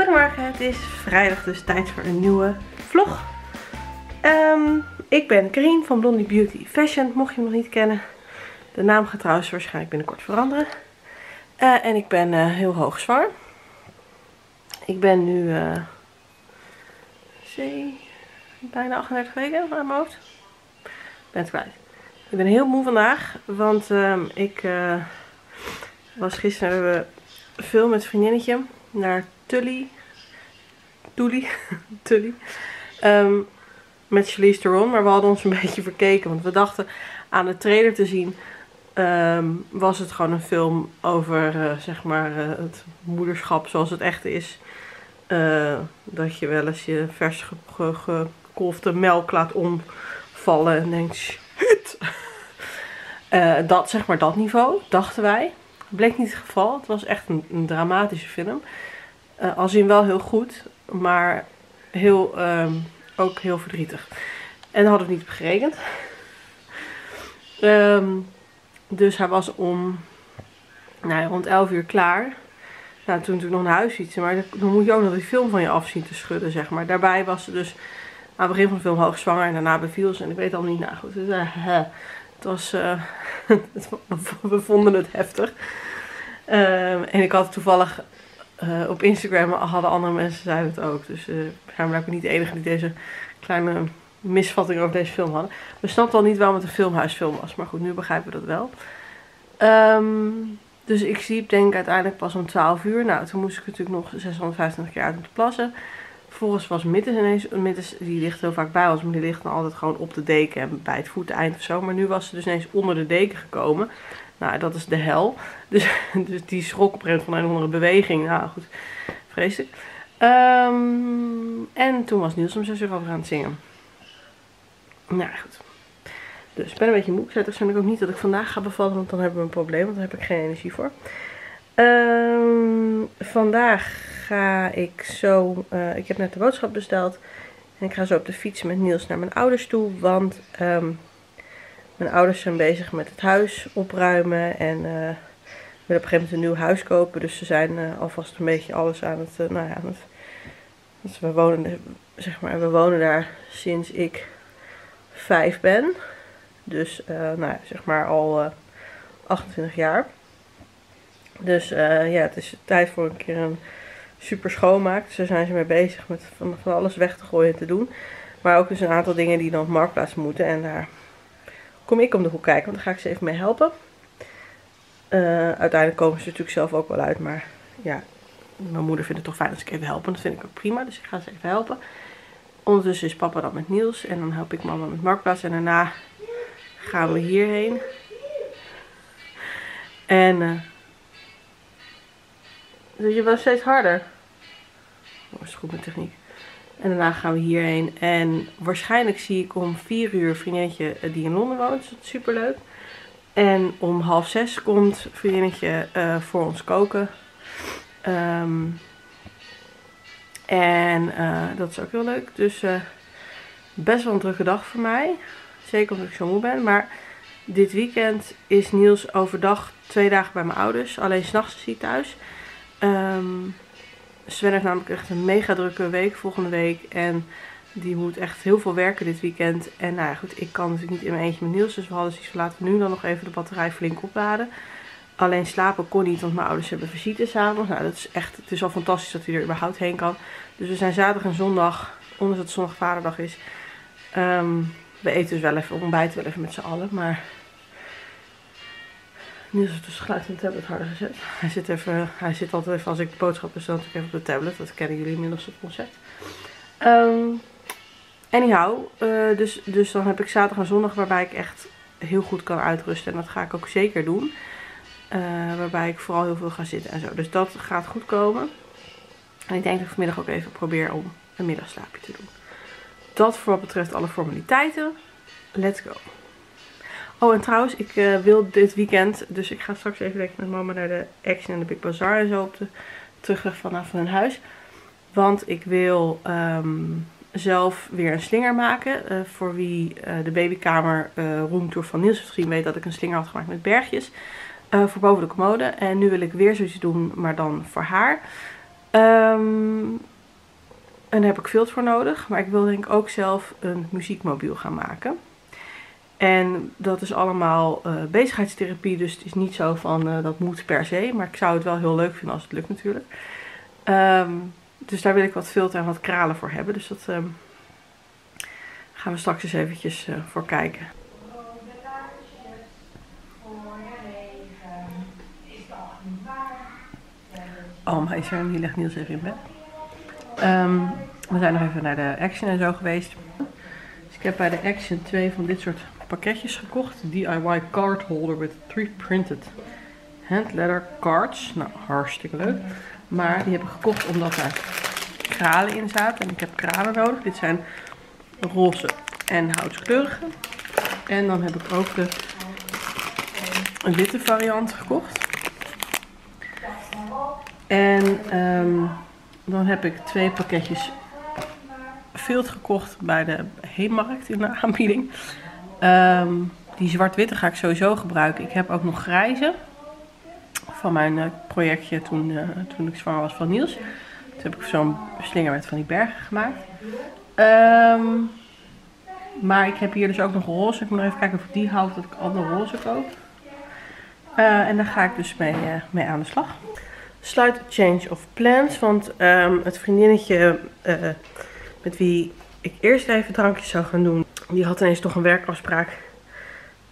Goedemorgen, het is vrijdag, dus tijd voor een nieuwe vlog. Ik ben Carien van Blondie Beauty Fashion, mocht je me nog niet kennen. De naam gaat trouwens waarschijnlijk binnenkort veranderen. En ik ben heel hoog zwaar. Ik ben nu bijna 38 weken aan mijn hoofd. Ik ben het kwijt. Ik ben heel moe vandaag, want ik was gisteren veel met vriendinnetje naar Tully. Met Charlize Theron, maar we hadden ons een beetje verkeken. Want we dachten aan de trailer te zien, was het gewoon een film over zeg maar het moederschap zoals het echt is. Dat je wel eens je vers gekolfde melk laat omvallen en denkt shit. Zeg maar dat niveau, dachten wij. Bleek niet het geval. Het was echt een dramatische film. Als in wel heel goed, maar heel, ook heel verdrietig. En dat hadden we niet berekend. Dus hij was rond 11 uur klaar. Nou, toen natuurlijk nog naar huis fietsen, maar dan moet je ook nog die film van je af zien te schudden, zeg maar. Daarbij was ze dus aan het begin van de film hoogzwanger en daarna beviel ze en ik weet al niet, nou goed. Dus, het was, we vonden het heftig. En ik had toevallig op Instagram, hadden andere mensen zeiden het ook. Dus ik ben blijkbaar niet de enige die deze kleine misvatting over deze film hadden. We snapten al niet waarom het een filmhuisfilm was. Maar goed, nu begrijpen we dat wel. Dus ik sliep denk ik uiteindelijk pas om 12 uur. Nou, toen moest ik natuurlijk nog 625 keer uit om te plassen. Vervolgens was Mithes ineens. Mithes, die ligt heel vaak bij ons, maar die ligt dan altijd gewoon op de deken en bij het voeteind of zo. Maar nu was ze dus ineens onder de deken gekomen. Nou, dat is de hel. Dus die schrok op een van een andere beweging. Nou goed, vreselijk. En toen was Niels om 6 uur over aan het zingen. Nou goed. Dus ik ben een beetje moe. Ik zei waarschijnlijk ook niet dat ik vandaag ga bevallen, want dan hebben we een probleem, want daar heb ik geen energie voor. Vandaag ga ik zo, ik heb net de boodschap besteld en ik ga zo op de fiets met Niels naar mijn ouders toe, want mijn ouders zijn bezig met het huis opruimen en willen op een gegeven moment een nieuw huis kopen, dus ze zijn alvast een beetje alles aan het, dus we wonen, zeg maar, we wonen daar sinds ik 5 ben, dus zeg maar al 28 jaar. Dus ja, het is tijd voor een keer een super schoonmaak. Dus daar zijn ze mee bezig met van alles weg te gooien en te doen. Maar ook dus een aantal dingen die dan op Markplaats moeten. En daar kom ik om de hoek kijken, want daar ga ik ze even mee helpen. Uiteindelijk komen ze natuurlijk zelf ook wel uit. Maar ja, mijn moeder vindt het toch fijn als ik even help. En dat vind ik ook prima, dus ik ga ze even helpen. Ondertussen is papa dan met Niels. En dan help ik mama met Markplaats. En daarna gaan we hierheen. En... dus je was steeds harder. Oh, is goed met techniek. En daarna gaan we hierheen. En waarschijnlijk zie ik om 4 uur vriendinnetje die in Londen woont. Dat is superleuk. En om 5:30 komt vriendinnetje voor ons koken. Dat is ook heel leuk. Dus best wel een drukke dag voor mij. Zeker omdat ik zo moe ben. Maar dit weekend is Niels overdag 2 dagen bij mijn ouders. Alleen 's nachts is hij thuis. Sven heeft namelijk echt een mega drukke week volgende week en die moet echt heel veel werken dit weekend. En nou ja goed, ik kan natuurlijk niet in mijn eentje met Niels, dus we hadden zoiets van laten we nu dan nog even de batterij flink opladen. Alleen slapen kon niet, want mijn ouders hebben visite s'avonds. Nou, dat is echt, het is al fantastisch dat hij er überhaupt heen kan. Dus we zijn zaterdag en zondag, ondanks dat het zondag vaderdag is, we eten dus wel even, ontbijten wel even met z'n allen, maar... Niels heeft dus geluid van de tablet harder gezet. Hij zit altijd even, als ik de boodschap bestel, natuurlijk even op de tablet. Dat kennen jullie inmiddels het concept. Dus dan heb ik zaterdag en zondag waarbij ik echt heel goed kan uitrusten. En dat ga ik ook zeker doen. Waarbij ik vooral heel veel ga zitten en zo. Dus dat gaat goed komen. En ik denk dat ik vanmiddag ook even probeer om een middagslaapje te doen. Dat voor wat betreft alle formaliteiten. Let's go. Oh, en trouwens, ik wil dit weekend, dus ik ga straks even lekker met mama naar de Action en de Big Bazaar en zo op de terugweg vanaf hun huis. Want ik wil zelf weer een slinger maken. Voor wie de babykamer roomtour van Niels misschien weet dat ik een slinger had gemaakt met bergjes. Voor boven de commode. En nu wil ik weer zoiets doen, maar dan voor haar. En daar heb ik vilt voor nodig. Maar ik wil denk ik ook zelf een muziekmobiel gaan maken. En dat is allemaal bezigheidstherapie. Dus het is niet zo van dat moet per se. Maar ik zou het wel heel leuk vinden als het lukt natuurlijk. Dus daar wil ik wat vilt en wat kralen voor hebben. Dus dat gaan we straks eens eventjes voor kijken. Oh, maar is er een, hier ligt Niels even in bed. We zijn nog even naar de Action en zo geweest. Dus ik heb bij de Action 2 van dit soort pakketjes gekocht. DIY card holder with 3 printed hand letter cards. Nou, hartstikke leuk. Maar die heb ik gekocht omdat er kralen in zaten. En ik heb kralen nodig. Dit zijn roze en houtkleurige. En dan heb ik ook de witte variant gekocht. En dan heb ik 2 pakketjes vilt gekocht bij de Heemarkt in de aanbieding. Die zwart-witte ga ik sowieso gebruiken. Ik heb ook nog grijze van mijn projectje toen ik zwanger was van Niels. Toen heb ik zo'n slinger met van die bergen gemaakt. Maar ik heb hier dus ook nog roze. Ik moet nog even kijken of ik die houd dat ik andere roze koop. En daar ga ik dus mee aan de slag. Sluit change of plans, want het vriendinnetje met wie ik eerst even drankjes zou gaan doen, die had ineens toch een werkafspraak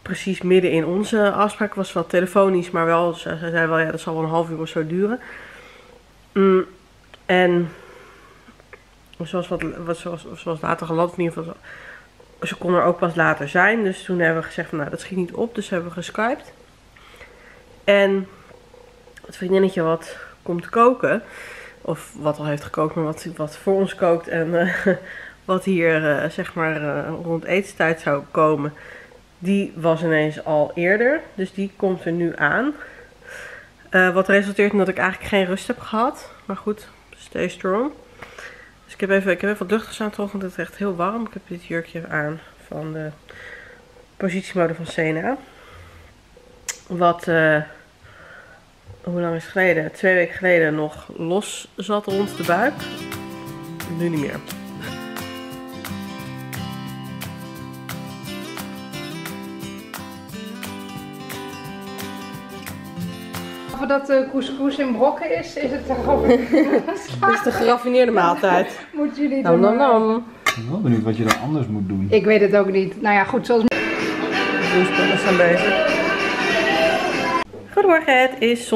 precies midden in onze afspraak. Was wel telefonisch, maar wel, ze zei wel ja, dat zal wel een half uur of zo duren. En zoals later geland, in ieder geval, ze kon er ook pas later zijn. Dus toen hebben we gezegd van nou, dat schiet niet op, dus hebben we geskypt. En het vriendinnetje wat komt koken, of wat al heeft gekookt, maar wat voor ons kookt en wat hier zeg maar rond etenstijd zou komen, die was ineens al eerder. Dus die komt er nu aan. Wat resulteert in dat ik eigenlijk geen rust heb gehad. Maar goed, stay strong. Dus ik heb even wat luchtigs aangetrokken, want het is echt heel warm. Ik heb dit jurkje aan van de positiemode van Sena. Wat... hoe lang is het geleden? 2 weken geleden nog los zat rond de buik. Nu niet meer. Voordat de couscous in brokken is, is het de graffineerde maaltijd. Dat is de geraffineerde maaltijd. Moeten jullie doen. Ik ben wel benieuwd wat je dan anders moet doen. Ik weet het ook niet. Nou ja, goed, zoals... De spullen zijn bezig. Goedemorgen, het is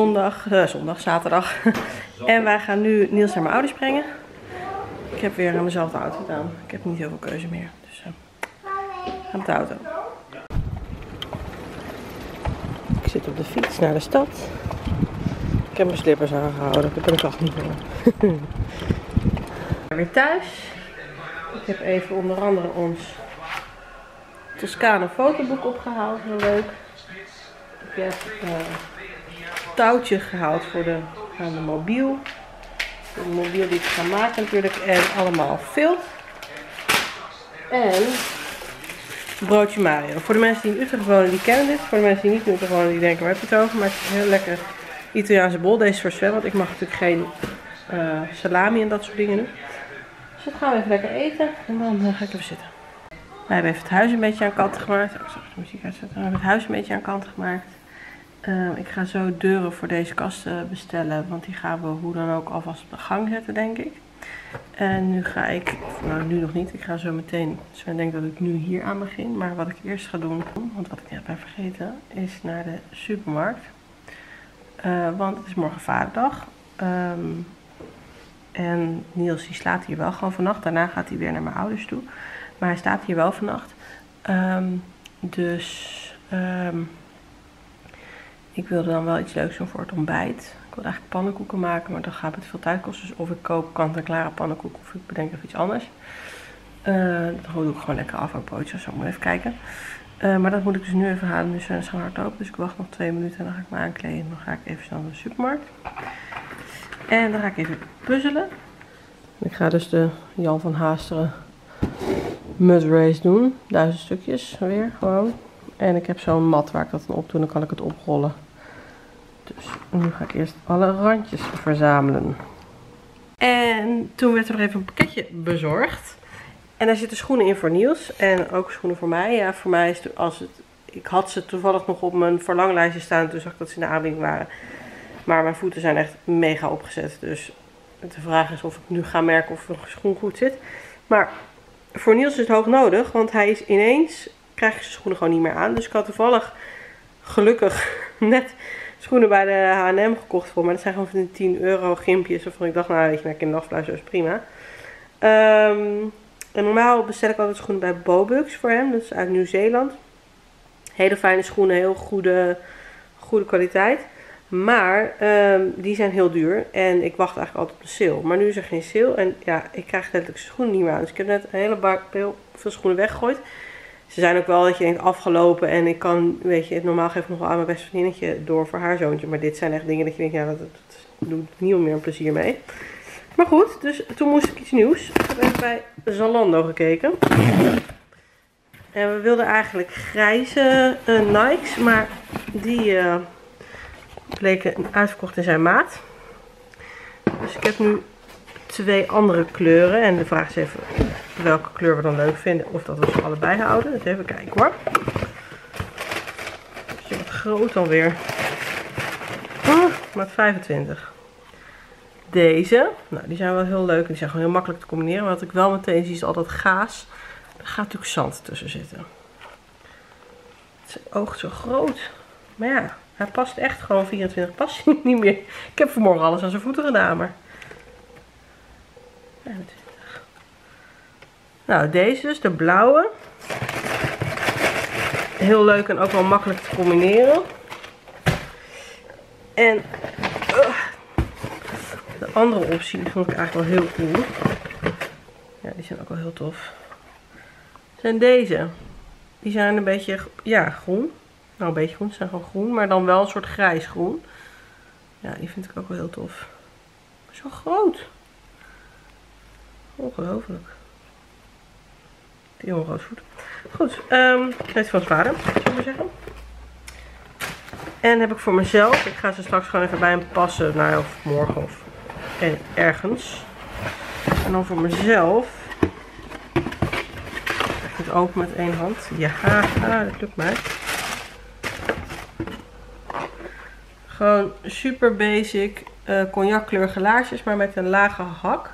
zaterdag. En wij gaan nu Niels naar mijn ouders brengen. Ik heb weer aan dezelfde outfit aan. Ik heb niet heel veel keuze meer. Dus gaan met de auto. Ik zit op de fiets naar de stad. Ik heb mijn slippers aangehouden. Dat kan ik echt niet meer. Ik ben weer thuis. Ik heb even onder andere ons Toscane fotoboek opgehaald. Heel leuk. Ik heb touwtje gehaald voor de mobiel. Voor de mobiel die ik ga maken natuurlijk. En allemaal vilt. En broodje Mario. Voor de mensen die in Utrecht wonen, die kennen dit. Voor de mensen die niet in Utrecht wonen, die denken waar heb je het over. Maar het is een heel lekker Italiaanse bol. Deze is voor Sven, want ik mag natuurlijk geen salami en dat soort dingen doen. Dus dat gaan we even lekker eten. En dan ga ik even zitten. We hebben even het huis een beetje aan kant gemaakt. Oh, sorry, de muziek uitzetten. We hebben het huis een beetje aan kant gemaakt. Ik ga zo deuren voor deze kasten bestellen, want die gaan we hoe dan ook alvast op de gang zetten, denk ik. En nu ga ik, nou nu nog niet, ik ga zo meteen, dus ik denk dat ik nu hier aan begin. Maar wat ik eerst ga doen, want wat ik net ben vergeten, is naar de supermarkt. Want het is morgen vaderdag. En Niels die slaapt hier wel gewoon vannacht, daarna gaat hij weer naar mijn ouders toe. Maar hij staat hier wel vannacht. Ik wilde dan wel iets leuks doen voor het ontbijt. Ik wilde eigenlijk pannenkoeken maken, maar dan gaat het veel tijd kosten. Dus of ik koop kant-en-klare pannenkoeken of ik bedenk even iets anders. Dan doe ik gewoon lekker afhaalpootjes of zo. Moet even kijken. Maar dat moet ik dus nu even halen. Nu zijn ze gaan hardlopen. Dus ik wacht nog 2 minuten en dan ga ik me aankleden. En dan ga ik even snel naar de supermarkt. En dan ga ik even puzzelen. Ik ga dus de Jan van Haasteren Mud Race doen. 1000 stukjes weer gewoon. En ik heb zo'n mat waar ik dat dan op doe. Dan kan ik het oprollen. Dus nu ga ik eerst alle randjes verzamelen. En toen werd er nog even een pakketje bezorgd. En daar zitten schoenen in voor Niels. En ook schoenen voor mij. Ja, voor mij is het, ik had ze toevallig nog op mijn verlanglijstje staan. Toen zag ik dat ze in de aanbieding waren. Maar mijn voeten zijn echt mega opgezet. Dus de vraag is of ik nu ga merken of een schoen goed zit. Maar voor Niels is het hoog nodig. Want hij is ineens... krijg je zijn schoenen gewoon niet meer aan. Dus ik had toevallig, gelukkig, net schoenen bij de H&M gekocht voor. Maar dat zijn gewoon van die €10 gimpjes. Waarvan ik dacht, nou weet je, naar kinderafluis is prima. En normaal bestel ik altijd schoenen bij Bobux voor hem. Dat is uit Nieuw-Zeeland. Hele fijne schoenen, heel goede kwaliteit. Maar die zijn heel duur. En ik wacht eigenlijk altijd op de sale. Maar nu is er geen sale. En ja, ik krijg letterlijk zijn schoenen niet meer aan. Dus ik heb net een hele bak heel veel schoenen weggegooid. Ze zijn ook wel dat je denkt afgelopen en ik kan, weet je, normaal geef ik nog wel aan mijn beste vriendinnetje door voor haar zoontje. Maar dit zijn echt dingen dat je denkt, ja, dat doet niet meer plezier mee. Maar goed, dus toen moest ik iets nieuws. Ik heb even bij Zalando gekeken. En we wilden eigenlijk grijze Nikes, maar die bleken uitverkocht in zijn maat. Dus ik heb nu twee andere kleuren en de vraag is even... welke kleur we dan leuk vinden. Of dat we ze allebei houden. Dus even kijken hoor. Beetje wat groot alweer. Maat 25. Deze. Nou, die zijn wel heel leuk. En die zijn gewoon heel makkelijk te combineren. Maar wat ik wel meteen zie is altijd gaas. Er gaat natuurlijk zand tussen zitten. Zijn oog zo groot. Maar ja, hij past echt gewoon 24. Past hij niet meer. Ik heb vanmorgen alles aan zijn voeten gedaan. Maar... ja, nou, deze dus, de blauwe. Heel leuk en ook wel makkelijk te combineren. En de andere optie vond ik eigenlijk wel heel cool. Ja, die zijn ook wel heel tof. Zijn deze. Die zijn een beetje, ja, groen. Nou, een beetje groen. Ze zijn gewoon groen, maar dan wel een soort grijs groen. Ja, die vind ik ook wel heel tof. Zo groot. Ongelooflijk. Heel groot voet. Goed, net van het vader, zullen we zeggen. En heb ik voor mezelf. Ik ga ze straks gewoon even bij hem passen. Nou ja, of morgen of en ergens. En dan voor mezelf. Ik doe het open met één hand. Ja, dat lukt mij. Gewoon super basic cognackkleurige laarsjes, maar met een lage hak.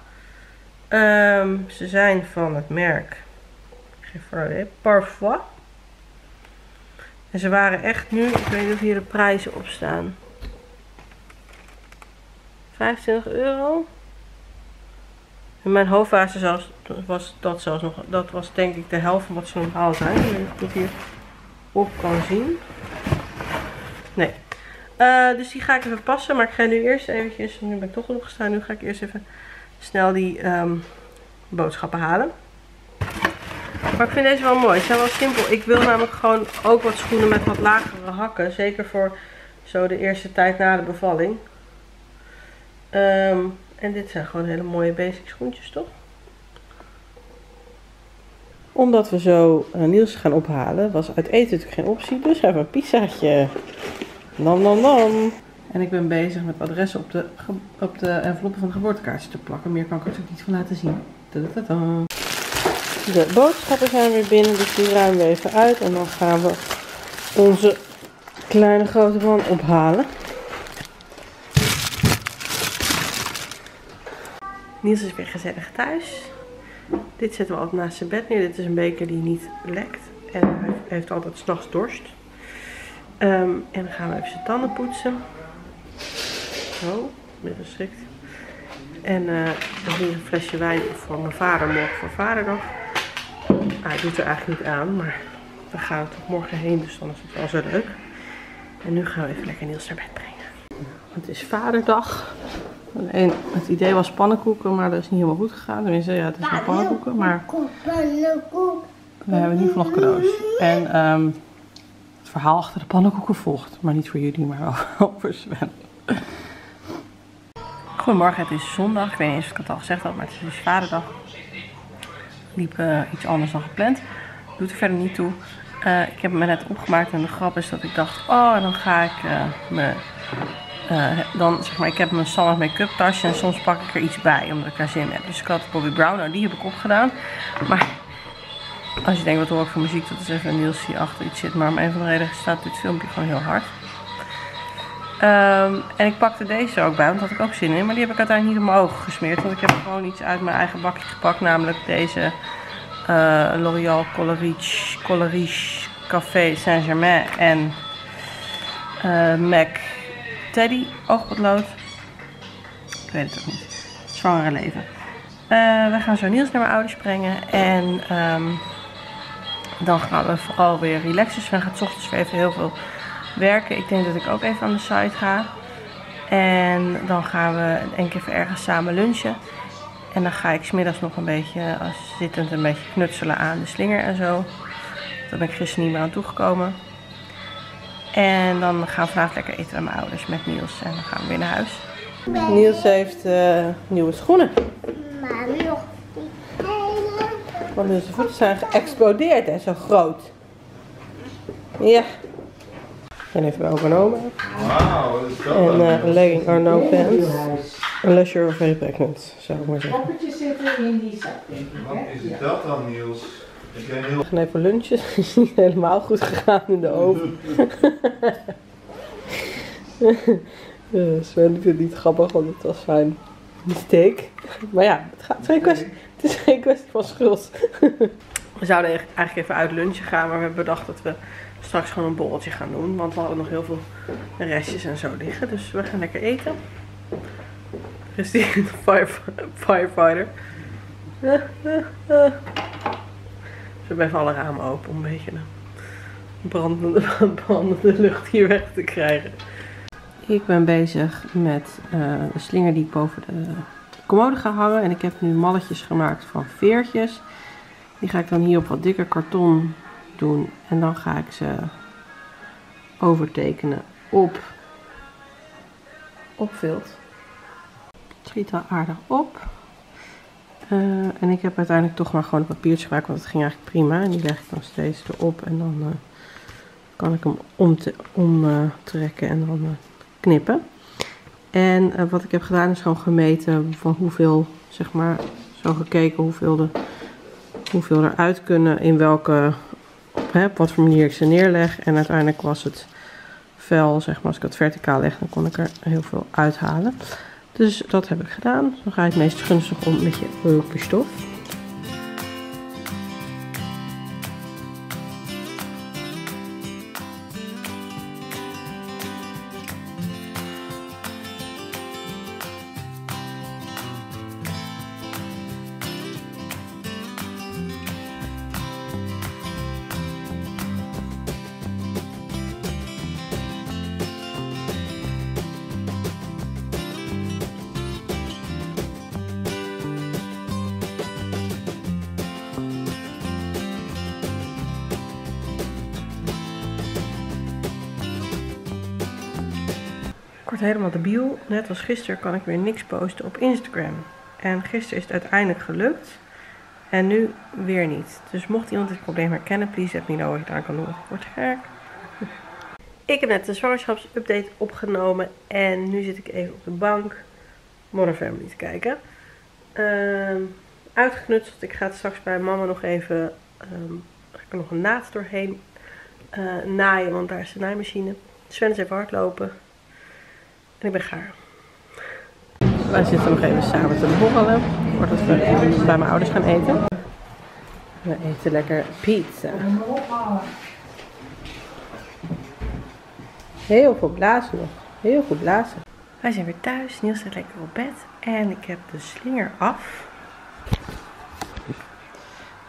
Ze zijn van het merk Parfois. En ze waren echt nu, ik weet niet of hier de prijzen op staan. €25. In mijn hoofdfase zelfs, was dat zelfs nog, dat was denk ik de helft van wat ze normaal zijn. Ik weet niet of ik hier op kan zien. Nee. Dus die ga ik even passen, maar ik ga nu eerst eventjes, nu ben ik toch opgestaan, nu ga ik eerst even snel die boodschappen halen. Maar ik vind deze wel mooi. Ze zijn wel simpel. Ik wil namelijk gewoon ook wat schoenen met wat lagere hakken. Zeker voor zo de eerste tijd na de bevalling. En dit zijn gewoon hele mooie basic schoentjes, toch? Omdat we zo Niels gaan ophalen, was uit eten natuurlijk geen optie. Dus even een pizzaatje. Nam, nam, nam. En ik ben bezig met adressen op de enveloppen van de geboortekaartjes te plakken. Meer kan ik er natuurlijk niet van laten zien. Tadadada. De boodschappen zijn weer binnen, dus die ruimen we even uit. En dan gaan we onze kleine grote man ophalen. Niels is weer gezellig thuis. Dit zetten we altijd naast zijn bed neer. Dit is een beker die niet lekt. En hij heeft altijd 's nachts dorst. En dan gaan we even zijn tanden poetsen. Zo, midden geschikt. En hier een flesje wijn voor mijn vader, morgen voor vaderdag. Hij doet er eigenlijk niet aan, maar we gaan er toch morgen heen, dus dan is het wel zo leuk. En nu gaan we even lekker Niels naar bed brengen. Het is vaderdag. Alleen, het idee was pannenkoeken, maar dat is niet helemaal goed gegaan. Tenminste, ja, het is wel pannenkoeken, maar we hebben niet nog cadeaus. En het verhaal achter de pannenkoeken volgt, maar niet voor jullie, maar wel voor Sven. Goedemorgen, het is zondag. Ik weet niet eens of ik het al gezegd had, maar het is dus vaderdag. Liep iets anders dan gepland. Doet er verder niet toe. Ik heb me net opgemaakt en de grap is dat ik dacht, oh, en dan ga ik mijn dan zeg maar, ik heb mijn standaard make-up tasje en soms pak ik er iets bij omdat ik daar zin in heb. Dus ik had Bobby Brown, nou die heb ik opgedaan. Maar als je denkt wat hoor ik voor muziek, dat is even een Niels die achter iets zit. Maar om een van de redenen staat dit filmpje gewoon heel hard. En ik pakte deze er ook bij, want daar had ik ook zin in. Maar die heb ik uiteindelijk niet omhoog gesmeerd, want ik heb gewoon iets uit mijn eigen bakje gepakt. Namelijk deze L'Oréal Color Riche Café Saint-Germain en MAC Teddy oogpotlood. Ik weet het ook niet. Zwangere leven. We gaan zo Niels naar mijn ouders brengen. En dan gaan we vooral weer relaxen. Sven gaat 's ochtends weer even heel veel werken. Ik denk dat ik ook even aan de site ga. En dan gaan we een keer ergens samen lunchen. En dan ga ik 's middags nog een beetje zittend een beetje knutselen aan de slinger en zo. Daar ben ik gisteren niet meer aan toegekomen. En dan gaan we vanavond lekker eten aan mijn ouders met Niels. En dan gaan we weer naar huis. Niels heeft nieuwe schoenen. Want zijn voeten zijn geëxplodeerd en zo groot. Ja. En even bij opa en oma. Wauw, dat is wel leuk. En legging are no pants. Unless you're very pregnant, zou ik maar zeggen. Koppertjes zitten in die zak. Wat is het dat dan, Niels? Ik ben heel... We gaan even lunchen. Het is niet helemaal goed gegaan in de oven. Sven doet het niet grappig, want het was zijn mistake. Maar ja, het is geen kwestie van schuld. We zouden eigenlijk even uit lunchen gaan, maar we hebben bedacht dat we straks gewoon een borreltje gaan doen. Want we hadden nog heel veel restjes en zo liggen. Dus we gaan lekker eten. Dus die firefighter. Dus we hebben even alle ramen open om een beetje de brandende lucht hier weg te krijgen. Ik ben bezig met de slinger die ik boven de commode ga hangen. En ik heb nu malletjes gemaakt van veertjes. Die ga ik dan hier op wat dikker karton doen. En dan ga ik ze overtekenen op vilt. Het schiet al aardig op. En ik heb uiteindelijk toch maar gewoon een papiertje gemaakt, want het ging eigenlijk prima. En die leg ik dan steeds erop en dan kan ik hem omtrekken en dan knippen. En wat ik heb gedaan is gewoon gemeten van hoeveel, zeg maar, zo gekeken hoeveel eruit kunnen, in welke, op wat voor manier ik ze neerleg. En uiteindelijk was het vel, zeg maar, als ik het verticaal leg, dan kon ik er heel veel uithalen. Dus dat heb ik gedaan. Dan ga je het meest gunstig om met je lopje stof. Ik word helemaal debiel. Net als gisteren kan ik weer niks posten op Instagram. En gisteren is het uiteindelijk gelukt. En nu weer niet. Dus mocht iemand dit probleem herkennen, please let me know wat ik eraan kan doen. Ik word gek. Ik heb net de zwangerschapsupdate opgenomen. En nu zit ik even op de bank Modern Family te kijken. Uitgeknutseld. Ik ga het straks bij mama nog even... ga ik er nog een naad doorheen naaien. Want daar is de naaimachine. Sven is even hardlopen. En ik ben gaar. Wij zitten nog even samen te borrelen voordat we bij mijn ouders gaan eten. We eten lekker pizza. Heel veel blazen nog. Heel veel blazen. Wij zijn weer thuis. Niels zit lekker op bed. En ik heb de slinger af.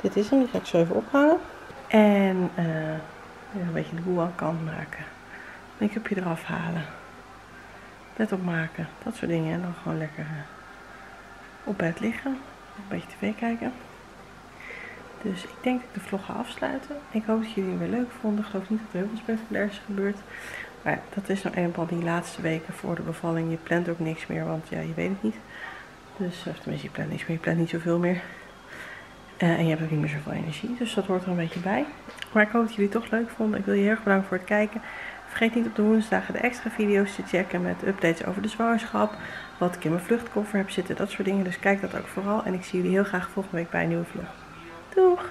Dit is hem. Die ga ik zo even ophangen. En een beetje de boel aan kant maken. Make-upje eraf halen. Let op maken, dat soort dingen. En dan gewoon lekker op bed liggen. Een beetje tv kijken. Dus ik denk dat ik de vlog ga afsluiten. Ik hoop dat jullie hem weer leuk vonden. Ik geloof niet dat er heel veel spectaculair is gebeurd. Maar ja, dat is nou eenmaal die laatste weken voor de bevalling. Je plant ook niks meer, want ja, je weet het niet. Dus, of tenminste, je plant niks meer. Je plant niet zoveel meer. En je hebt ook niet meer zoveel energie. Dus dat hoort er een beetje bij. Maar ik hoop dat jullie het toch leuk vonden. Ik wil je heel erg bedanken voor het kijken. Vergeet niet op de woensdagen de extra video's te checken met updates over de zwangerschap, wat ik in mijn vluchtkoffer heb zitten, dat soort dingen. Dus kijk dat ook vooral en ik zie jullie heel graag volgende week bij een nieuwe vlog. Doeg!